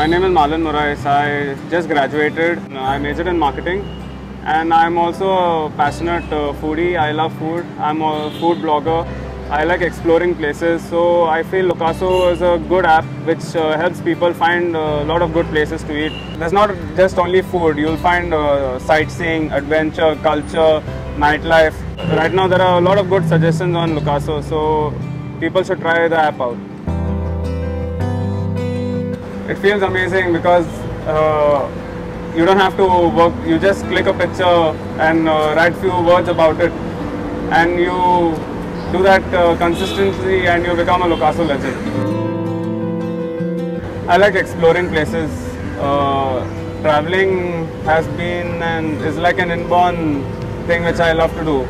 My name is Marlon Moraes. I just graduated. I majored in marketing and I'm also a passionate foodie. I love food. I'm a food blogger. I like exploring places, so I feel Lokaso is a good app which helps people find a lot of good places to eat. There's not just only food, you'll find sightseeing, adventure, culture, nightlife. Right now there are a lot of good suggestions on Lokaso, so people should try the app out. It feels amazing because you don't have to work, you just click a picture and write few words about it, and you do that consistently and you become a Lokaso legend. I like exploring places. Traveling has been and is like an inborn thing which I love to do.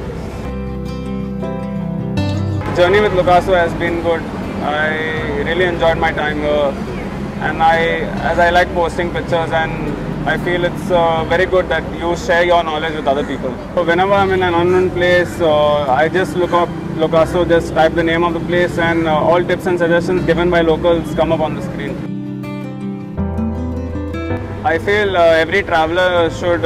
Journey with Lokaso has been good. I really enjoyed my time and as I like posting pictures, and I feel it's very good that you share your knowledge with other people. So whenever I'm in an unknown place, I just look up Lokaso, just type the name of the place, and all tips and suggestions given by locals come up on the screen. I feel every traveler should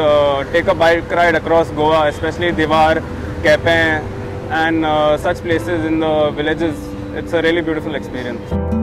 take a bike ride across Goa, especially Diwar, Kepen and such places in the villages. It's a really beautiful experience.